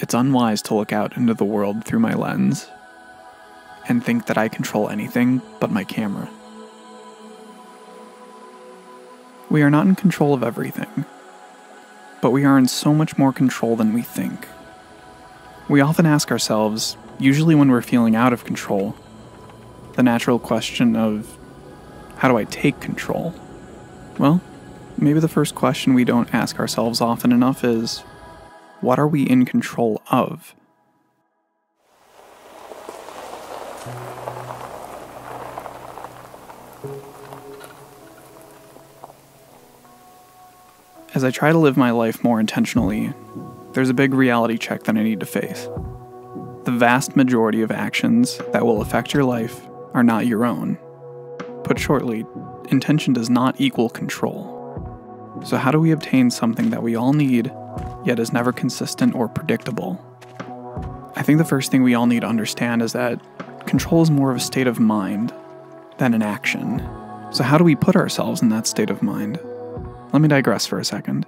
it's unwise to look out into the world through my lens and think that I control anything but my camera. We are not in control of everything, but we are in so much more control than we think. We often ask ourselves, usually when we're feeling out of control, the natural question of, how do I take control? Well, maybe the first question we don't ask ourselves often enough is, what are we in control of? As I try to live my life more intentionally, there's a big reality check that I need to face. The vast majority of actions that will affect your life are not your own. Put shortly, intention does not equal control. So how do we obtain something that we all need, yet is never consistent or predictable? I think the first thing we all need to understand is that control is more of a state of mind than an action. So how do we put ourselves in that state of mind? Let me digress for a second.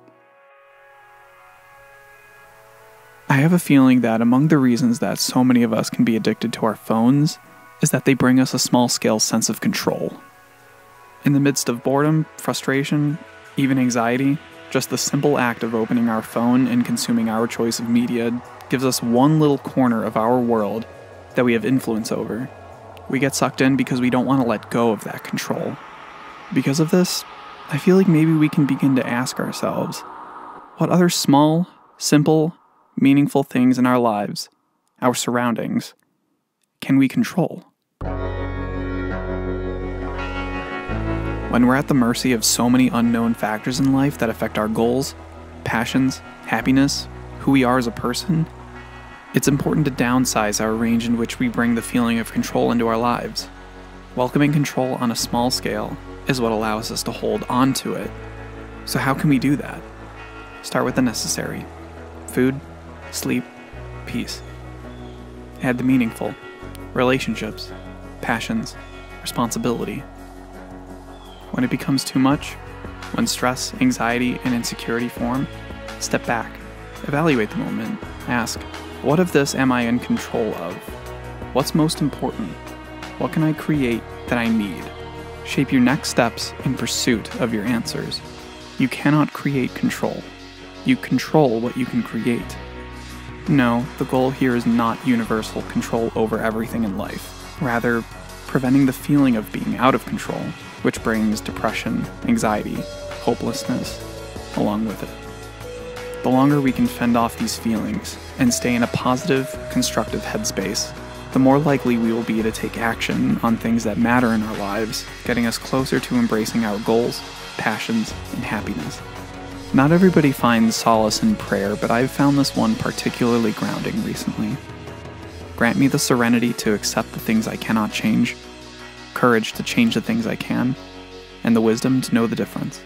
I have a feeling that among the reasons that so many of us can be addicted to our phones is that they bring us a small-scale sense of control. In the midst of boredom, frustration, even anxiety, just the simple act of opening our phone and consuming our choice of media gives us one little corner of our world that we have influence over. We get sucked in because we don't want to let go of that control. Because of this, I feel like maybe we can begin to ask ourselves, what other small, simple, meaningful things in our lives, our surroundings, can we control? When we're at the mercy of so many unknown factors in life that affect our goals, passions, happiness, who we are as a person, it's important to downsize our range in which we bring the feeling of control into our lives. Welcoming control on a small scale is what allows us to hold on to it. So how can we do that? Start with the necessary. Food, sleep, peace. Add the meaningful. Relationships, passions, responsibility. When it becomes too much, when stress, anxiety, and insecurity form, step back, evaluate the moment, ask, what of this am I in control of? What's most important? What can I create that I need? Shape your next steps in pursuit of your answers. You cannot create control. You control what you can create. No, the goal here is not universal control over everything in life. Rather, preventing the feeling of being out of control, which brings depression, anxiety, hopelessness along with it. The longer we can fend off these feelings and stay in a positive, constructive headspace, the more likely we will be to take action on things that matter in our lives, getting us closer to embracing our goals, passions, and happiness. Not everybody finds solace in prayer, but I've found this one particularly grounding recently. Grant me the serenity to accept the things I cannot change, courage to change the things I can, and the wisdom to know the difference.